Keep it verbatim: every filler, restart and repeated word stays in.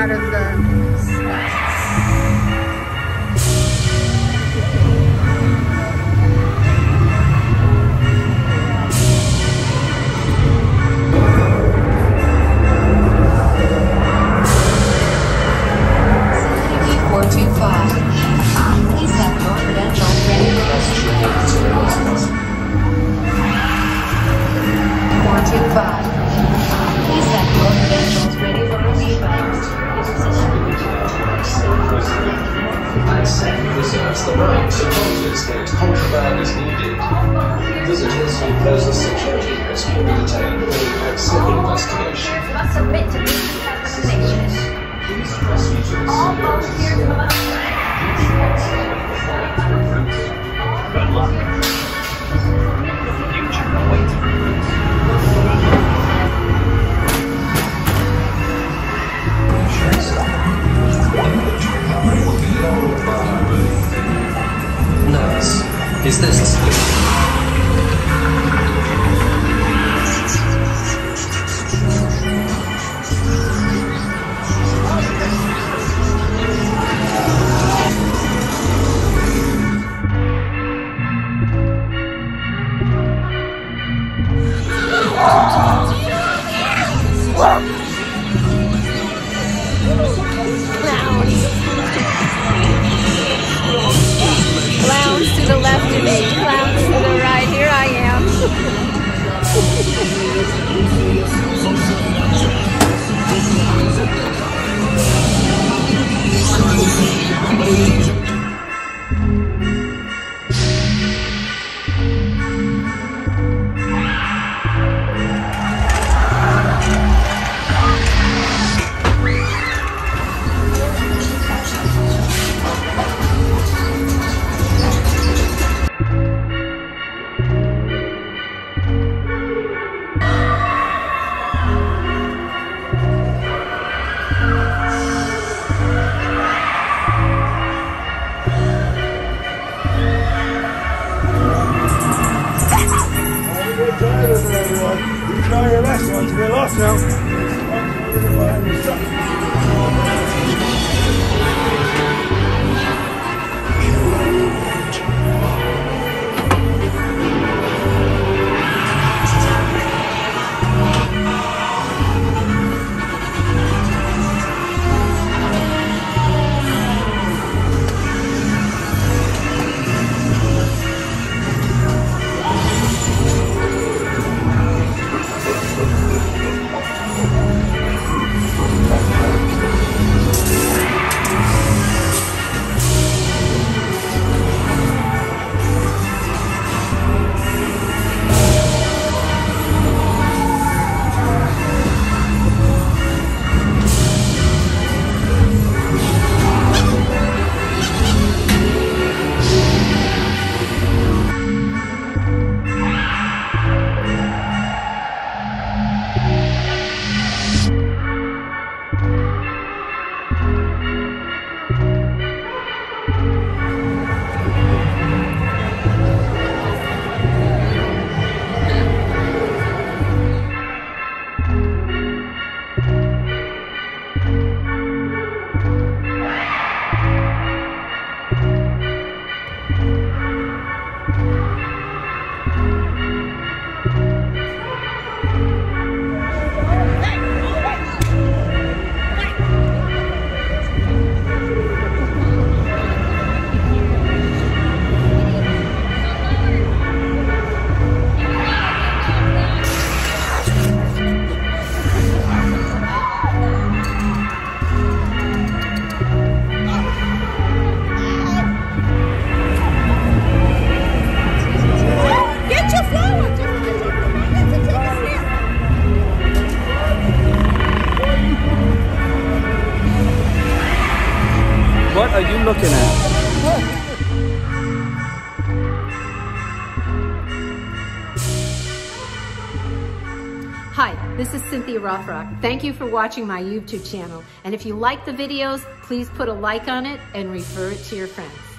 part of the... This is Cynthia Rothrock. Thank you for watching my YouTube channel. And if you like the videos, please put a like on it and refer it to your friends.